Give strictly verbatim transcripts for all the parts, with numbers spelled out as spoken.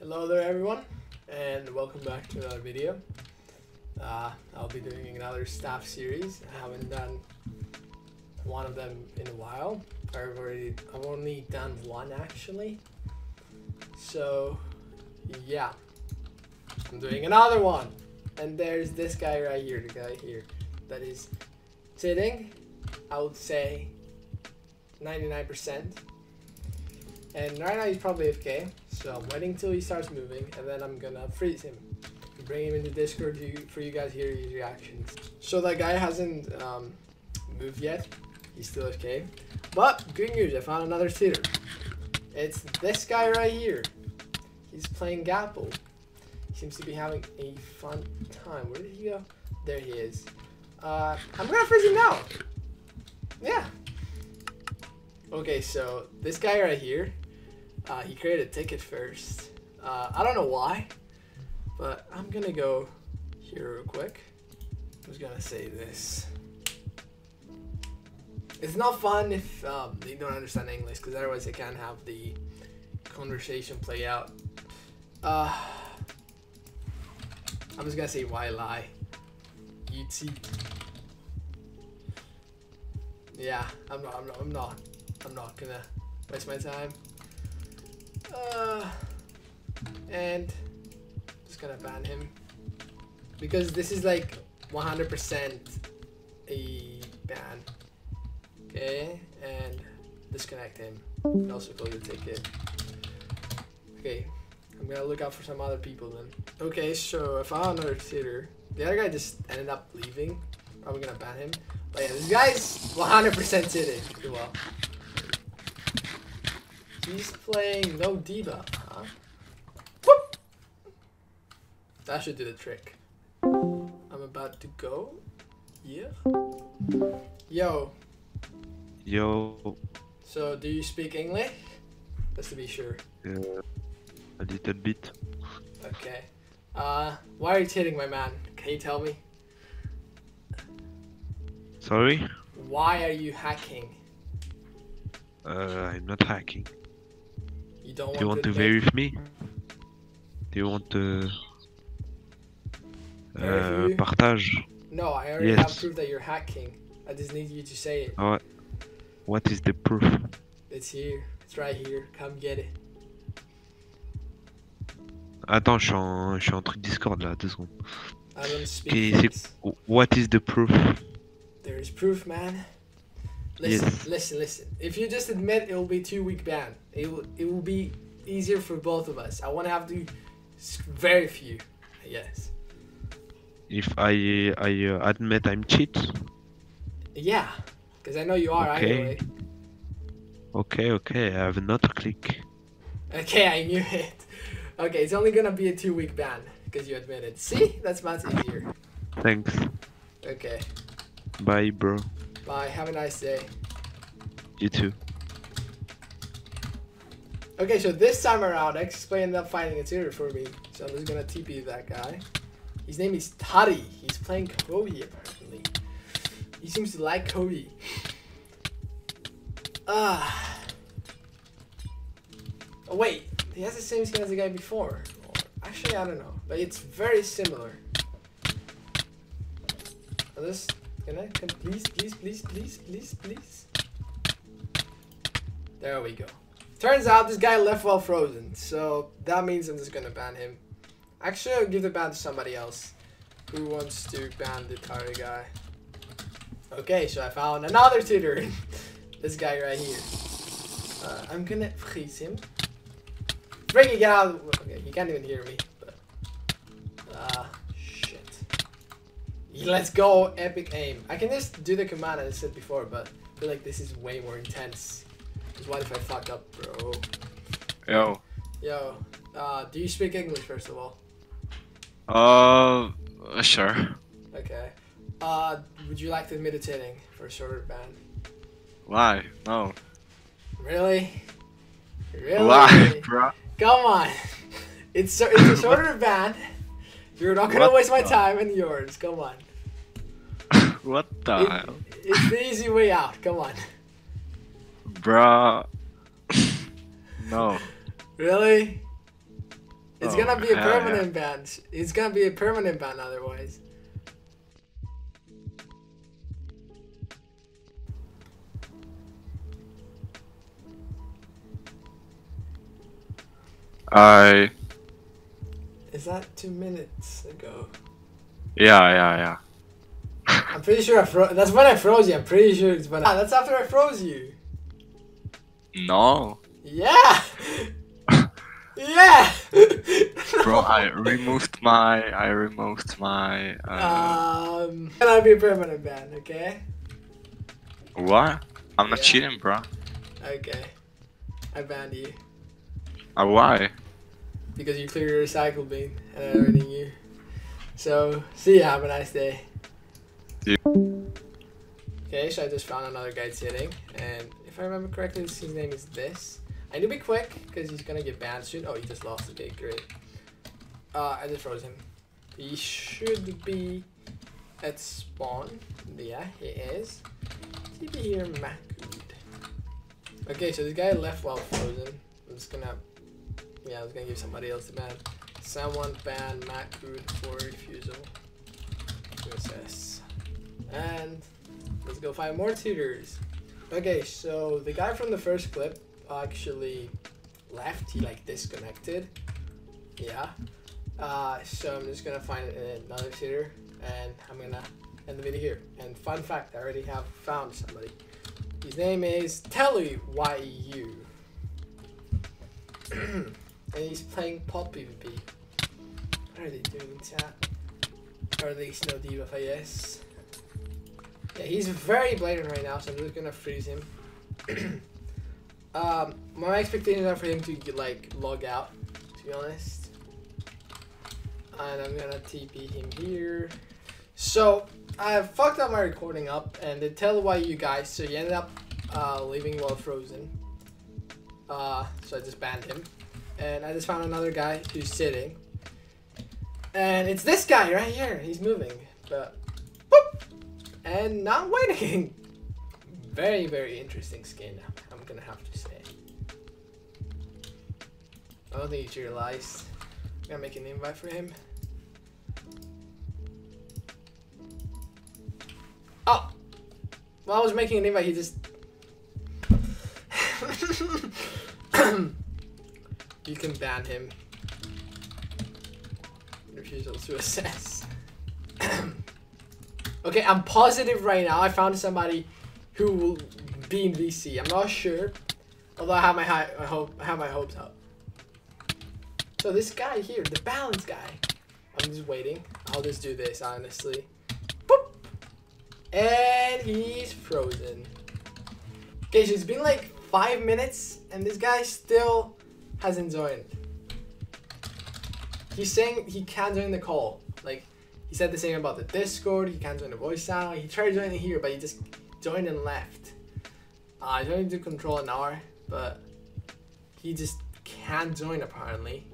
Hello there everyone, and welcome back to another video. Uh, I'll be doing another staff series. I haven't done one of them in a while. I've already, I've only done one actually. So yeah, I'm doing another one. And there's this guy right here, the guy here, that is sitting, I would say ninety-nine percent. And right now he's probably A F K, so I'm waiting till he starts moving, and then I'm gonna freeze him, bring him into Discord to, for you guys to hear his reactions. So that guy hasn't um, moved yet, he's still A F K, but good news, I found another sitter. It's this guy right here. He's playing Gapple. He seems to be having a fun time. Where did he go? There he is. Uh, I'm gonna freeze him now. Yeah. Okay, so this guy right here, Uh, he created a ticket first. Uh, I don't know why, but I'm gonna go here real quick. I'm just gonna say this. It's not fun if um, they don't understand English, because otherwise they can't have the conversation play out. Uh, I'm just gonna say why lie. You'd see. Yeah, I'm not. I'm not. I'm not. I'm not gonna waste my time. Uh, and I'm just gonna ban him because this is like one hundred percent a ban. Okay, and disconnect him and also close the ticket. Okay, I'm gonna look out for some other people then. Okay, so I found another sitter. The other guy just ended up leaving. Probably gonna ban him. But yeah, this guy's one hundred percent sitting. Pretty well. He's playing no diva, huh? Whoop! That should do the trick. I'm about to go. Yeah. Yo. Yo. So, do you speak English? Just to be sure. Yeah. A little bit. Okay. Uh, why are you hitting my man? Can you tell me? Sorry? Why are you hacking? Uh, I'm not hacking. You don't want, Do you want to play with me? Do you want to uh, uh, partage? No, I already yes. have proof that you're hacking. I just need you to say it. Uh, what is the proof? It's here. It's right here. Come get it. Attends, je suis en, je suis en truc Discord là, deux secondes. I don't speak okay, what is the proof? There is proof, man. Listen, yes. listen, listen. If you just admit, it will be two-week ban. It will, it will be easier for both of us. I want to have to very few, I guess. If I I uh, admit I'm cheat. Yeah, because I know you are okay. Either way. Okay, okay. I have not click. Okay, I knew it. Okay, it's only gonna be a two-week ban because you admit it. See, that's much easier. Thanks. Okay. Bye, bro. Bye, have a nice day. You too. Okay, so this time around, X-Play ended up finding a tutor for me. So I'm just gonna T P that guy. His name is Tari. He's playing Cody apparently. He seems to like Cody. Ah. Oh wait, he has the same skin as the guy before. Actually, I don't know, but it's very similar. Are this? Can I come please, please, please, please, please, please? There we go. Turns out this guy left while frozen, so that means I'm just gonna ban him. Actually, I'll give the ban to somebody else. Who wants to ban the Tari guy? Okay, so I found another tutor. This guy right here. Uh, I'm gonna freeze him. Freaking get out of the way. Okay, he can't even hear me. But, uh, let's go, epic aim. I can just do the command I said before, but I feel like this is way more intense. Because what if I fuck up, bro? Yo. Yo. Uh, do you speak English, first of all? Uh, sure. Okay. Uh, would you like to admit attending for a shorter ban? Why? No. Really? Really? Why, bro? Come on. It's, so, it's a shorter ban. You're not gonna what waste my the? time and yours, come on. What the it, hell? It's the easy way out, come on. Bruh. No. Really? It's oh, gonna be a permanent yeah. ban. It's gonna be a permanent ban otherwise. I... Is that two minutes ago? Yeah, yeah, yeah. I'm pretty sure I froze. That's when I froze you. I'm pretty sure it's when I... Ah, that's after I froze you. No. Yeah. Yeah. Bro, I removed my... I removed my... Uh... Um... I'll be a permanent ban, okay? What? I'm not yeah. cheating, bro. Okay. I banned you. Uh, why? Because you cleared your recycle bin and I already knew. So, see you, have a nice day. Yeah. Okay, so I just found another guy sitting, and if I remember correctly, his name is this. I need to be quick, because he's gonna get banned soon. Oh, he just lost. Okay, great. Uh, I just froze him. He should be at spawn. Yeah, he is. Should be here, Makud. Okay, so this guy left while frozen. I'm just gonna... Yeah, I was gonna give somebody else a ban. Someone ban Makud for refusal to assess. And let's go find more tutors. Okay, so the guy from the first clip actually left. He like disconnected. Yeah. Uh, so I'm just gonna find another tutor and I'm gonna end the video here. And fun fact, I already have found somebody. His name is Telly Y U. And he's playing pod PvP. What are they doing in chat? Or at least no debuff, I guess. Yeah, he's very blatant right now, so I'm just gonna freeze him. um, my expectations are for him to like log out, to be honest. And I'm gonna T P him here. So I fucked up my recording up, and they tell why you guys. So he ended up uh, leaving while frozen. Uh, so I just banned him, and I just found another guy who's sitting, and it's this guy right here. He's moving, but boop, and not waiting. Very, very interesting skin, I'm gonna have to say. I don't think you realized. I'm gonna make an invite for him. Oh, while I was making an invite, he just... You can ban him. Refusal to assess. Okay, I'm positive right now. I found somebody who will be in V C. I'm not sure, although I have my high, I hope I have my hopes up. So this guy here, the balance guy. I'm just waiting. I'll just do this honestly. Boop, and he's frozen. Okay, so it's been like five minutes, and this guy still hasn't joined. He's saying he can't join the call. Like, he said the same about the Discord, he can't join the voice channel. He tried joining here, but he just joined and left. Uh, I joined to control an hour, but he just can't join apparently.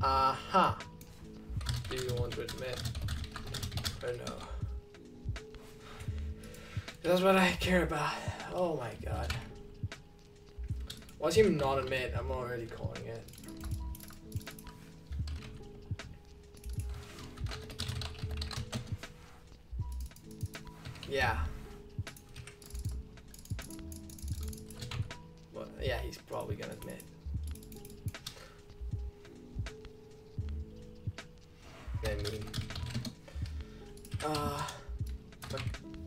Uh-huh. Do you want to admit or no? That's what I care about. Oh my god. Why's him not admit? I'm already calling it. Yeah. Well, yeah, he's probably gonna admit. I mean, uh, but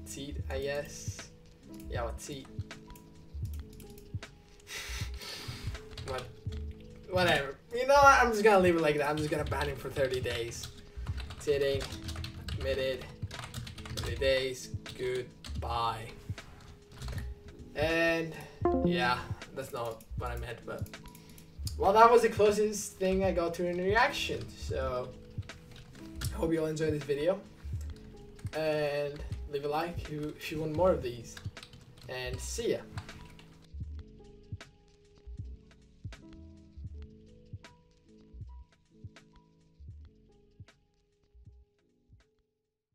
seat, I guess. Yeah, what seat? What? Whatever. You know what? I'm just gonna leave it like that. I'm just gonna ban him for thirty days. Sitting, committed, thirty days. Goodbye. And yeah, that's not what I meant, but well, that was the closest thing I got to in reaction. So I hope you all enjoyed this video, and leave a like if you want more of these, and see ya.